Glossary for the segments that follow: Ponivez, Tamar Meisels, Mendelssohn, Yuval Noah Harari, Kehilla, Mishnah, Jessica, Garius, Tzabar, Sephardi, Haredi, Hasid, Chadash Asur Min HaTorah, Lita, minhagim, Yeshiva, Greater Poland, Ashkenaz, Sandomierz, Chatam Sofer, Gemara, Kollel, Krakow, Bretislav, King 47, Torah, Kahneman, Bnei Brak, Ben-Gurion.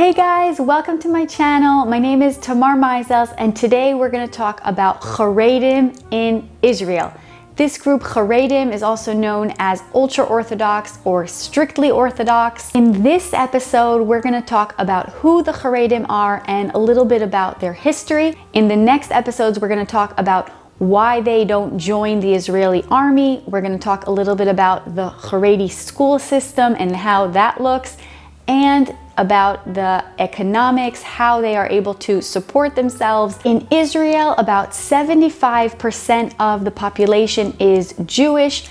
Hey guys, welcome to my channel. My name is Tamar Meisels and today we're going to talk about Haredim in Israel. This group Haredim is also known as ultra-Orthodox or strictly Orthodox. In this episode, we're going to talk about who the Haredim are and a little bit about their history. In the next episodes, we're going to talk about why they don't join the Israeli army. We're going to talk a little bit about the Haredi school system and how that looks, and about the economics, how they are able to support themselves. In Israel, about 75% of the population is Jewish.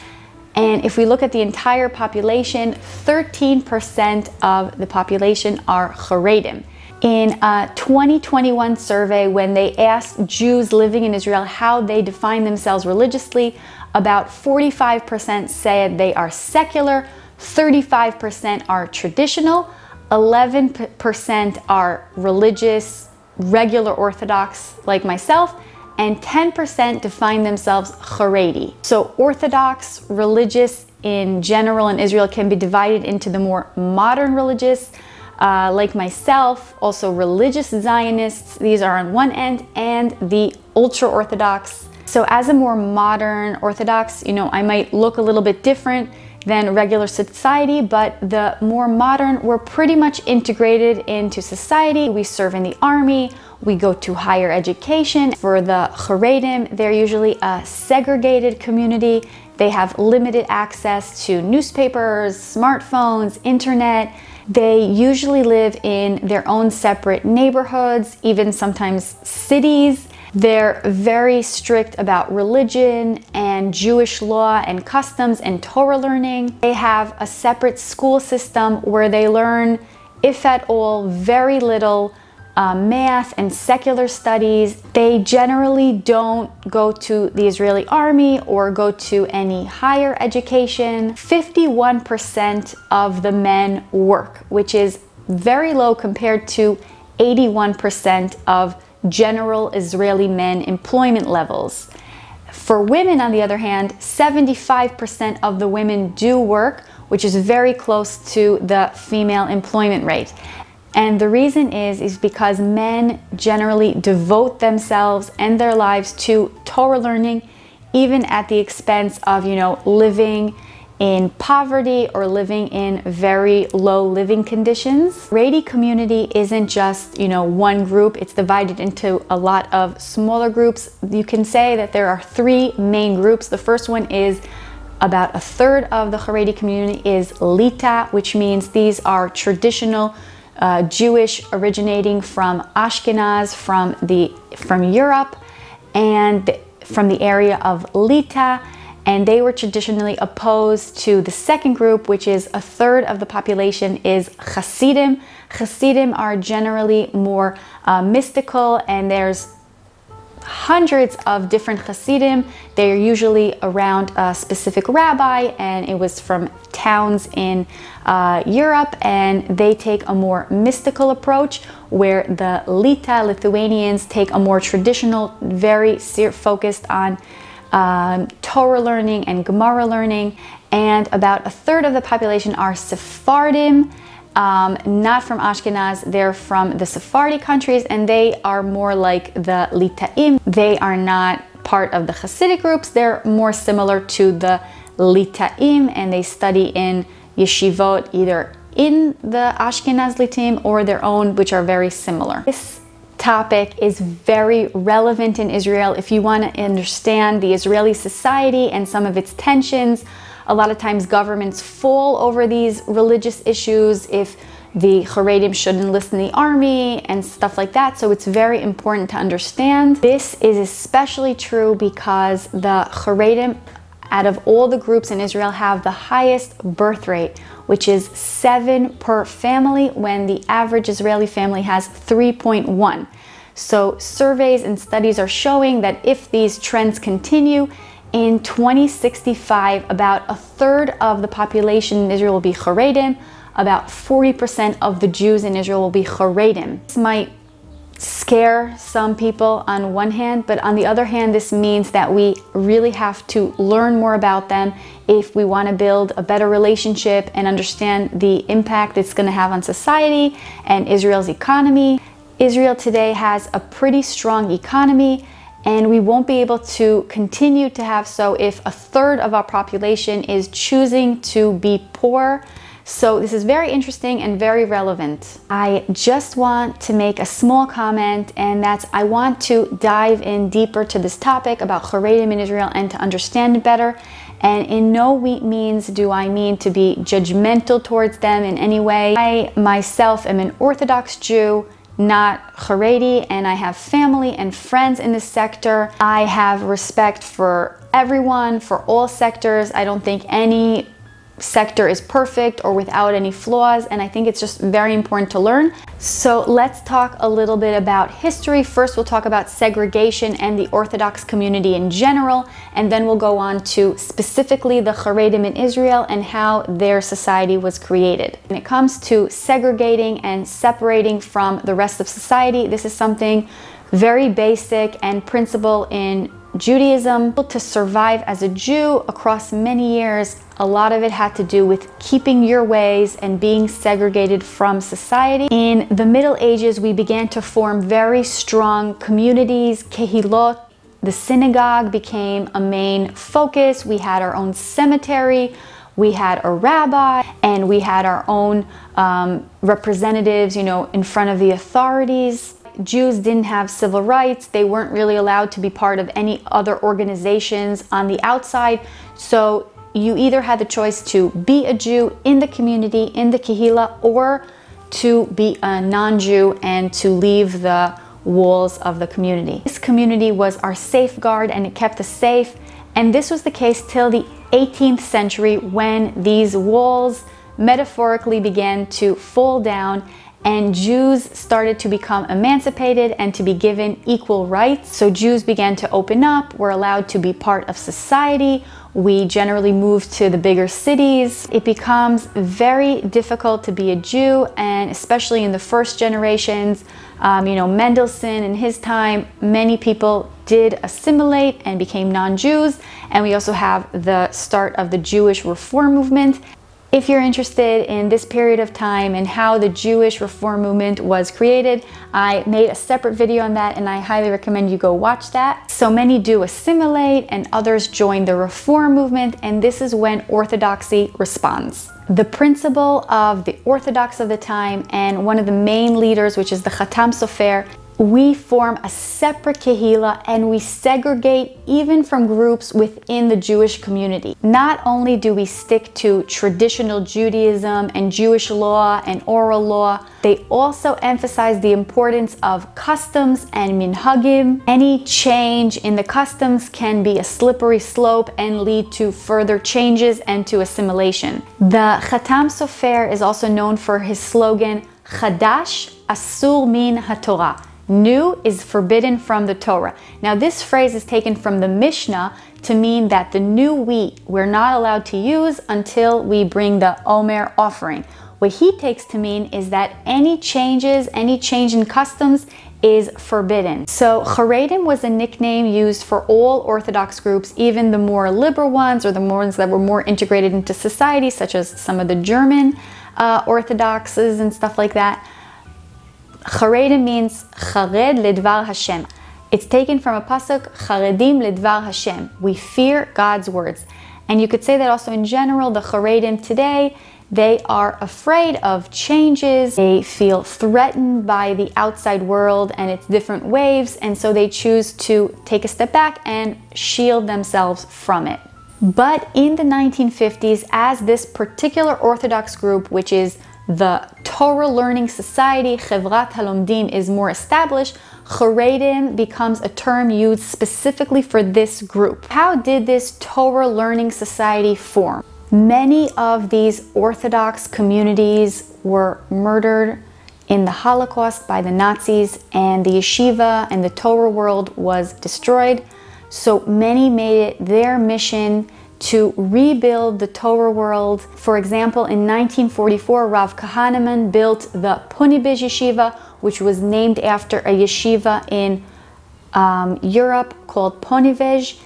And if we look at the entire population, 13% of the population are Haredim. In a 2021 survey, when they asked Jews living in Israel how they define themselves religiously, about 45% said they are secular, 35% are traditional, 11% are religious, regular Orthodox like myself, and 10% define themselves Haredi. So Orthodox, religious in general in Israel can be divided into the more modern religious, like myself, also religious Zionists, these are on one end, and the ultra-Orthodox. So as a more modern Orthodox, you know, I might look a little bit different than regular society, but the more modern, we're pretty much integrated into society. We serve in the army, we go to higher education. For the Haredim, they're usually a segregated community. They have limited access to newspapers, smartphones, internet. They usually live in their own separate neighborhoods, even sometimes cities. They're very strict about religion and Jewish law and customs and Torah learning. They have a separate school system where they learn, if at all, very little math and secular studies. They generally don't go to the Israeli army or go to any higher education. 51% of the men work, which is very low compared to 81% of general Israeli men employment levels. For women, on the other hand, 75% of the women do work, which is very close to the female employment rate. And the reason is because men generally devote themselves and their lives to Torah learning, even at the expense of, you know, living in poverty or living in very low living conditions. Haredi community isn't just, you know, one group. It's divided into a lot of smaller groups. You can say that there are three main groups. The first one is about a third of the Haredi community is Lita, which means these are traditional Jewish originating from Ashkenaz, from Europe, and from the area of Lita. And they were traditionally opposed to the second group, which is a third of the population is Hasidim. Hasidim are generally more mystical, and there's hundreds of different Hasidim. They're usually around a specific rabbi, and it was from towns in Europe, and they take a more mystical approach, where the Lithuanians take a more traditional, very focused on Torah learning and Gemara learning. And about a third of the population are Sephardim, not from Ashkenaz, they're from the Sephardi countries, and they are more like the Litaim. They are not part of the Hasidic groups, they're more similar to the Litaim, and they study in yeshivot either in the Ashkenaz Litaim or their own, which are very similar. This topic is very relevant in Israel. If you want to understand the Israeli society and some of its tensions, a lot of times governments fall over these religious issues, if the Haredim should enlist in the army and stuff like that. So it's very important to understand. This is especially true because the Haredim, out of all the groups in Israel, have the highest birth rate, which is 7 per family, when the average Israeli family has 3.1. So surveys and studies are showing that if these trends continue, in 2065, about a third of the population in Israel will be Haredim, about 40% of the Jews in Israel will be Haredim. This might scare some people on one hand, but on the other hand, this means that we really have to learn more about them if we want to build a better relationship and understand the impact it's going to have on society and Israel's economy. Israel today has a pretty strong economy, and we won't be able to continue to have so if a third of our population is choosing to be poor. So this is very interesting and very relevant. I just want to make a small comment, and that's I want to dive in deeper to this topic about Haredim in Israel and to understand it better. And in no means do I mean to be judgmental towards them in any way. I myself am an Orthodox Jew, not Haredi, and I have family and friends in this sector. I have respect for everyone, for all sectors. I don't think any sector is perfect or without any flaws, and I think it's just very important to learn. So let's talk a little bit about history. First, we'll talk about segregation and the Orthodox community in general, and then we'll go on to specifically the Haredim in Israel and how their society was created. When it comes to segregating and separating from the rest of society, this is something very basic and principle in Judaism. To survive as a Jew across many years, a lot of it had to do with keeping your ways and being segregated from society. In the Middle Ages, we began to form very strong communities, Kehillot. The synagogue became a main focus. We had our own cemetery, we had a rabbi, and we had our own representatives, you know, in front of the authorities. Jews didn't have civil rights. They weren't really allowed to be part of any other organizations on the outside. So you either had the choice to be a Jew in the community, in the Kehillah, or to be a non-Jew and to leave the walls of the community. This community was our safeguard, and it kept us safe. And this was the case till the 18th century, when these walls metaphorically began to fall down and Jews started to become emancipated and to be given equal rights. So Jews began to open up, were allowed to be part of society. We generally moved to the bigger cities. It becomes very difficult to be a Jew, and especially in the first generations, you know, Mendelssohn in his time, many people did assimilate and became non-Jews. And we also have the start of the Jewish reform movement. If you're interested in this period of time and how the Jewish reform movement was created, I made a separate video on that, and I highly recommend you go watch that. So many do assimilate and others join the reform movement, and this is when Orthodoxy responds. The principle of the Orthodox of the time and one of the main leaders, which is the Chatam Sofer, we form a separate Kehillah and we segregate even from groups within the Jewish community. Not only do we stick to traditional Judaism and Jewish law and oral law, they also emphasize the importance of customs and minhagim. Any change in the customs can be a slippery slope and lead to further changes and to assimilation. The Chatam Sofer is also known for his slogan, Chadash Asur Min HaTorah. New is forbidden from the Torah. Now, this phrase is taken from the Mishnah to mean that the new wheat we're not allowed to use until we bring the Omer offering. What he takes to mean is that any change in customs is forbidden. So Haredim was a nickname used for all Orthodox groups, even the more liberal ones or the ones that were more integrated into society, such as some of the German Orthodoxes and stuff like that. Haredim means Chared Lidvar Hashem. It's taken from a pasuk, Charedim Lidvar Hashem. We fear God's words. And you could say that also in general, the Haredim today, they are afraid of changes. They feel threatened by the outside world and its different waves. And so they choose to take a step back and shield themselves from it. But in the 1950s, as this particular Orthodox group, which is the Torah Learning Society, Chevrat HaLomdim, is more established, Haredim becomes a term used specifically for this group. How did this Torah Learning Society form? Many of these Orthodox communities were murdered in the Holocaust by the Nazis, and the yeshiva and the Torah world was destroyed. So many made it their mission to rebuild the Torah world. For example, in 1944, Rav Kahneman built the Ponivez Yeshiva, which was named after a yeshiva in Europe called Ponivez.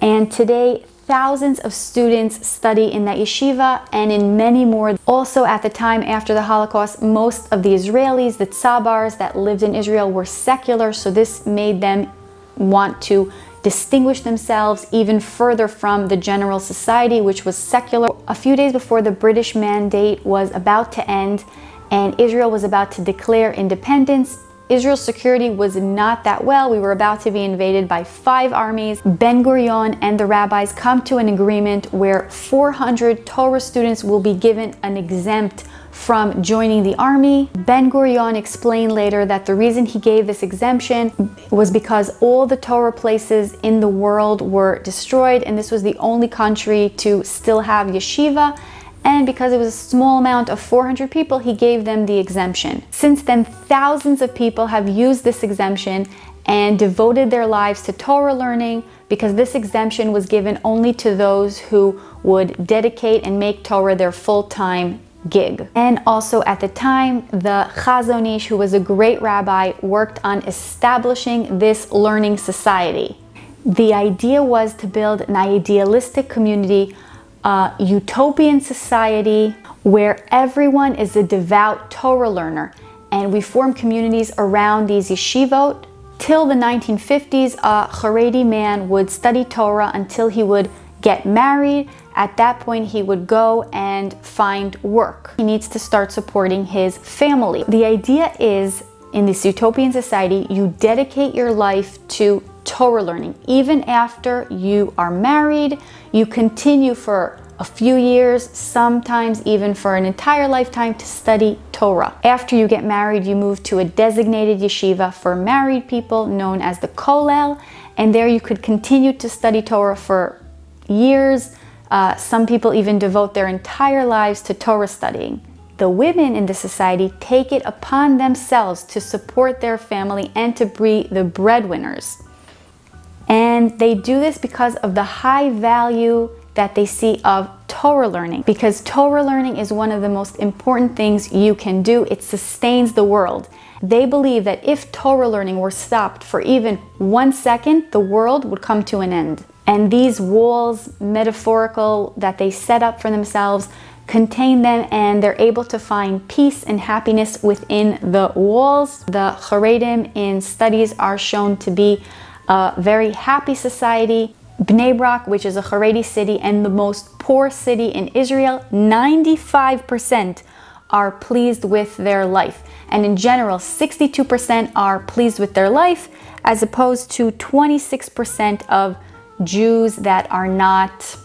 And today, thousands of students study in that yeshiva and in many more. Also, at the time after the Holocaust, most of the Israelis, the Tzabars that lived in Israel, were secular, so this made them want to distinguish themselves even further from the general society, which was secular. A few days before the British mandate was about to end and Israel was about to declare independence, Israel's security was not that well. We were about to be invaded by 5 armies. Ben-Gurion and the rabbis come to an agreement where 400 Torah students will be given an exempt from joining the army. Ben-Gurion explained later that the reason he gave this exemption was because all the Torah places in the world were destroyed, and this was the only country to still have yeshiva, and because it was a small amount of 400 people, he gave them the exemption. Since then, thousands of people have used this exemption and devoted their lives to Torah learning, because this exemption was given only to those who would dedicate and make Torah their full-time gig. And also at the time, the Chazon Ish, who was a great rabbi, worked on establishing this learning society. The idea was to build an idealistic community, a utopian society where everyone is a devout Torah learner, and we form communities around these yeshivot. Till the 1950s, a Haredi man would study Torah until he would get married. At that point, he would go and find work. He needs to start supporting his family. The idea is, in this utopian society, you dedicate your life to Torah learning. Even after you are married, you continue for a few years, sometimes even for an entire lifetime, to study Torah. After you get married, you move to a designated yeshiva for married people known as the Kollel, and there you could continue to study Torah for years. Some people even devote their entire lives to Torah studying. The women in the society take it upon themselves to support their family and to be the breadwinners. And they do this because of the high value that they see of Torah learning, because Torah learning is one of the most important things you can do. It sustains the world. They believe that if Torah learning were stopped for even 1 second, the world would come to an end. And these walls, metaphorical, that they set up for themselves, contain them, and they're able to find peace and happiness within the walls. The Haredim in studies are shown to be a very happy society. Bnei Brak, which is a Haredi city and the most poor city in Israel, 95% are pleased with their life. And in general, 62% are pleased with their life, as opposed to 26% of Jews that are not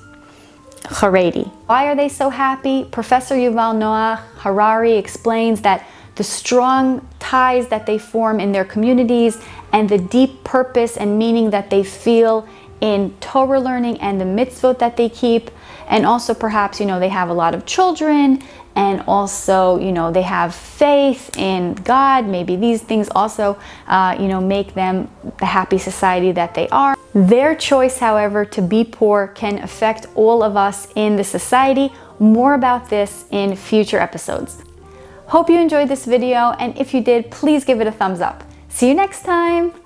Haredi. Why are they so happy? Professor Yuval Noah Harari explains that the strong ties that they form in their communities and the deep purpose and meaning that they feel in Torah learning and the mitzvot that they keep, and also perhaps, you know, they have a lot of children, and also, you know, they have faith in God. Maybe these things also, you know, make them the happy society that they are. Their choice, however, to be poor can affect all of us in the society. More about this in future episodes. Hope you enjoyed this video, and if you did, please give it a thumbs up. See you next time!